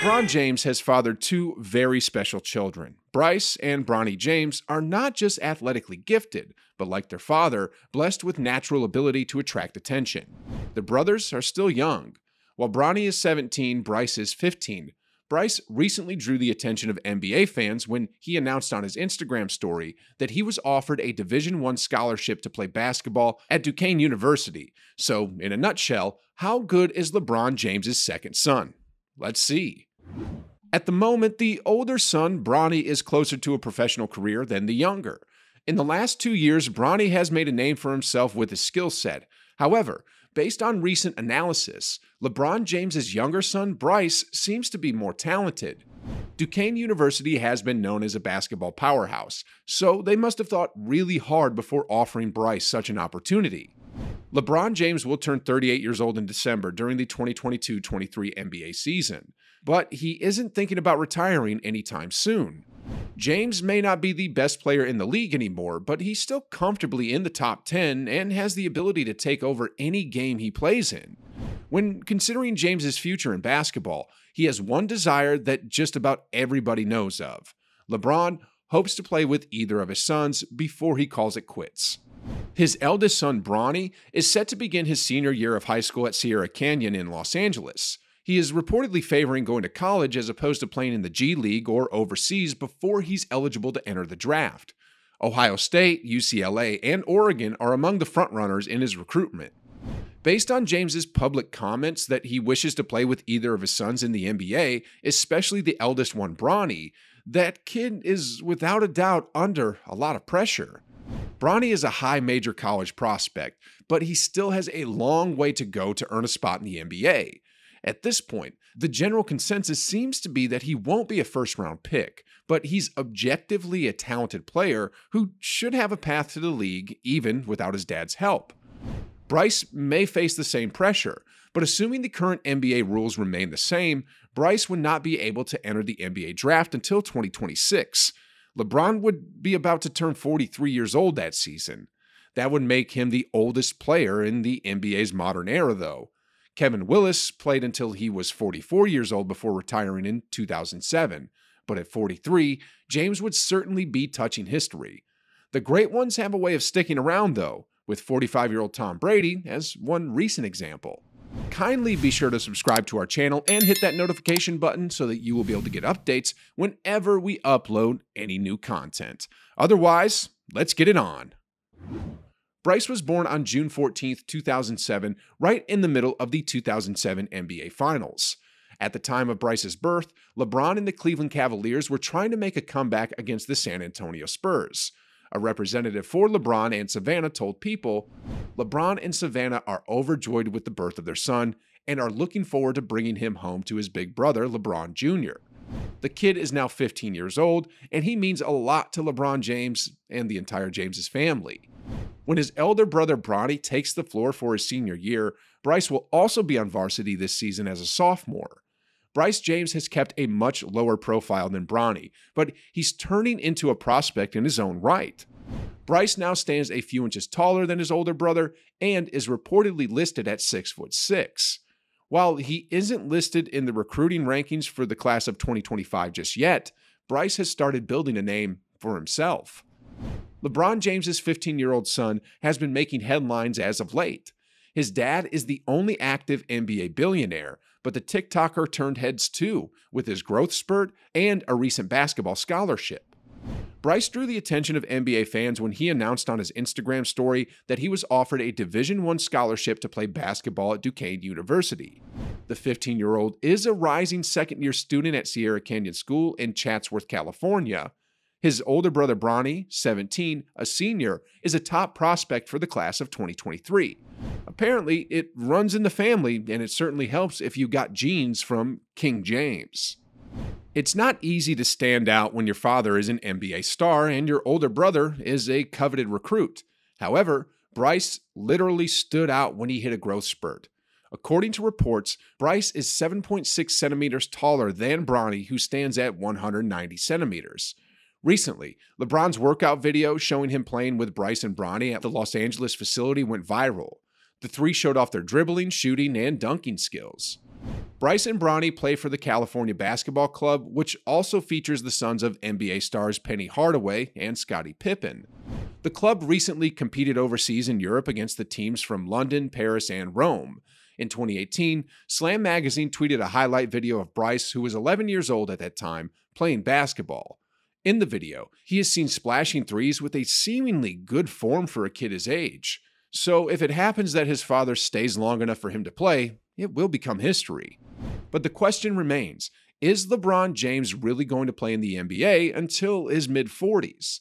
LeBron James has fathered two very special children. Bryce and Bronny James are not just athletically gifted, but like their father, blessed with natural ability to attract attention. The brothers are still young. While Bronny is 17, Bryce is 15. Bryce recently drew the attention of NBA fans when he announced on his Instagram story that he was offered a Division I scholarship to play basketball at Duquesne University. So, in a nutshell, how good is LeBron James's second son? Let's see. At the moment, the older son, Bronny, is closer to a professional career than the younger. In the last 2 years, Bronny has made a name for himself with his skill set. However, based on recent analysis, LeBron James's younger son, Bryce, seems to be more talented. Duquesne University has been known as a basketball powerhouse, so they must have thought really hard before offering Bryce such an opportunity. LeBron James will turn 38 years old in December during the 2022-23 NBA season, but he isn't thinking about retiring anytime soon. James may not be the best player in the league anymore, but he's still comfortably in the top 10 and has the ability to take over any game he plays in. When considering James's future in basketball, he has one desire that just about everybody knows of. LeBron hopes to play with either of his sons before he calls it quits. His eldest son, Bronny, is set to begin his senior year of high school at Sierra Canyon in Los Angeles. He is reportedly favoring going to college as opposed to playing in the G League or overseas before he's eligible to enter the draft. Ohio State, UCLA, and Oregon are among the frontrunners in his recruitment. Based on James's public comments that he wishes to play with either of his sons in the NBA, especially the eldest one, Bronny, that kid is without a doubt under a lot of pressure. Bronny is a high major college prospect, but he still has a long way to go to earn a spot in the NBA. At this point, the general consensus seems to be that he won't be a first-round pick, but he's objectively a talented player who should have a path to the league even without his dad's help. Bryce may face the same pressure, but assuming the current NBA rules remain the same, Bryce would not be able to enter the NBA draft until 2026. LeBron would be about to turn 43 years old that season. That would make him the oldest player in the NBA's modern era, though. Kevin Willis played until he was 44 years old before retiring in 2007, but at 43, James would certainly be touching history. The great ones have a way of sticking around, though, with 45-year-old Tom Brady as one recent example. Kindly be sure to subscribe to our channel and hit that notification button so that you will be able to get updates whenever we upload any new content. Otherwise, let's get it on. Bryce was born on June 14, 2007, right in the middle of the 2007 NBA Finals. At the time of Bryce's birth, LeBron and the Cleveland Cavaliers were trying to make a comeback against the San Antonio Spurs. A representative for LeBron and Savannah told People, "LeBron and Savannah are overjoyed with the birth of their son and are looking forward to bringing him home to his big brother, LeBron Jr." The kid is now 15 years old, and he means a lot to LeBron James and the entire James' family. When his elder brother Bronny takes the floor for his senior year, Bryce will also be on varsity this season as a sophomore. Bryce James has kept a much lower profile than Bronny, but he's turning into a prospect in his own right. Bryce now stands a few inches taller than his older brother and is reportedly listed at 6'6". While he isn't listed in the recruiting rankings for the class of 2025 just yet, Bryce has started building a name for himself. LeBron James's 15-year-old son has been making headlines as of late. His dad is the only active NBA billionaire, but the TikToker turned heads too, with his growth spurt and a recent basketball scholarship. Bryce drew the attention of NBA fans when he announced on his Instagram story that he was offered a Division I scholarship to play basketball at Duquesne University. The 15-year-old is a rising second-year student at Sierra Canyon School in Chatsworth, California. His older brother Bronny, 17, a senior, is a top prospect for the class of 2023. Apparently, it runs in the family, and it certainly helps if you got genes from King James. It's not easy to stand out when your father is an NBA star and your older brother is a coveted recruit. However, Bryce literally stood out when he hit a growth spurt. According to reports, Bryce is 7.6 centimeters taller than Bronny, who stands at 190 centimeters. Recently, LeBron's workout video showing him playing with Bryce and Bronny at the Los Angeles facility went viral. The three showed off their dribbling, shooting, and dunking skills. Bryce and Bronny play for the California Basketball Club, which also features the sons of NBA stars Penny Hardaway and Scottie Pippen. The club recently competed overseas in Europe against the teams from London, Paris, and Rome. In 2018, Slam Magazine tweeted a highlight video of Bryce, who was 11 years old at that time, playing basketball. In the video, he is seen splashing threes with a seemingly good form for a kid his age. So if it happens that his father stays long enough for him to play, it will become history. But the question remains, is LeBron James really going to play in the NBA until his mid-40s?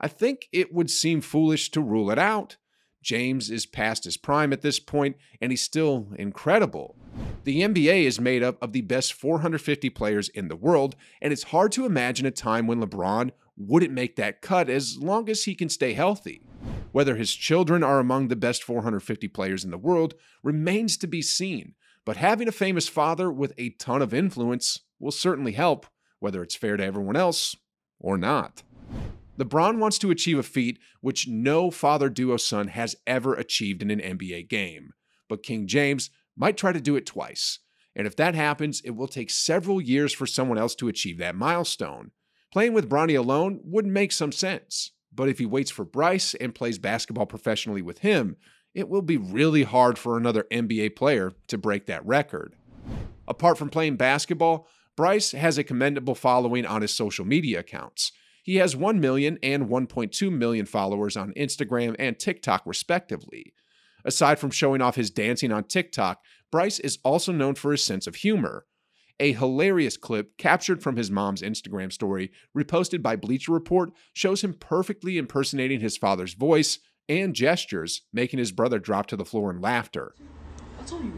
I think it would seem foolish to rule it out. James is past his prime at this point, and he's still incredible. The NBA is made up of the best 450 players in the world, and it's hard to imagine a time when LeBron wouldn't make that cut as long as he can stay healthy. Whether his children are among the best 450 players in the world remains to be seen, but having a famous father with a ton of influence will certainly help, whether it's fair to everyone else or not. LeBron wants to achieve a feat which no father duo son has ever achieved in an NBA game, but King James might try to do it twice. And if that happens, it will take several years for someone else to achieve that milestone. Playing with Bronny alone would make some sense, but if he waits for Bryce and plays basketball professionally with him, it will be really hard for another NBA player to break that record. Apart from playing basketball, Bryce has a commendable following on his social media accounts. He has 1 million and 1.2 million followers on Instagram and TikTok, respectively. Aside from showing off his dancing on TikTok, Bryce is also known for his sense of humor. A hilarious clip captured from his mom's Instagram story, reposted by Bleacher Report, shows him perfectly impersonating his father's voice and gestures, making his brother drop to the floor in laughter. I told you.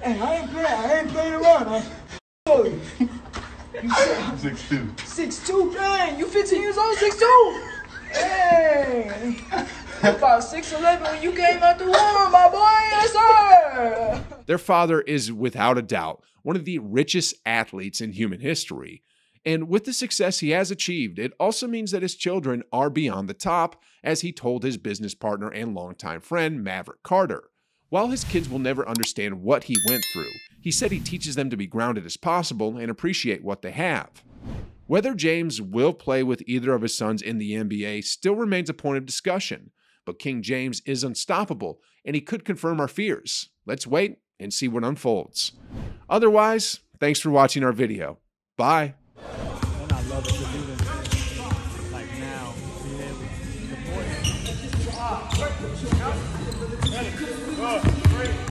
Hey, I ain't playing around. I told you. You said, I'm 6'2". 6'2", man. You 15 years old, 6'2". Hey. You're about 6'11" when you came out the womb, my boy. Yes, sir. Their father is, without a doubt, one of the richest athletes in human history. And with the success he has achieved, it also means that his children are beyond the top, as he told his business partner and longtime friend, Maverick Carter. While his kids will never understand what he went through, he said he teaches them to be grounded as possible and appreciate what they have. Whether James will play with either of his sons in the NBA still remains a point of discussion, but King James is unstoppable, and he could confirm our fears. Let's wait and see what unfolds. Otherwise, thanks for watching our video. Bye.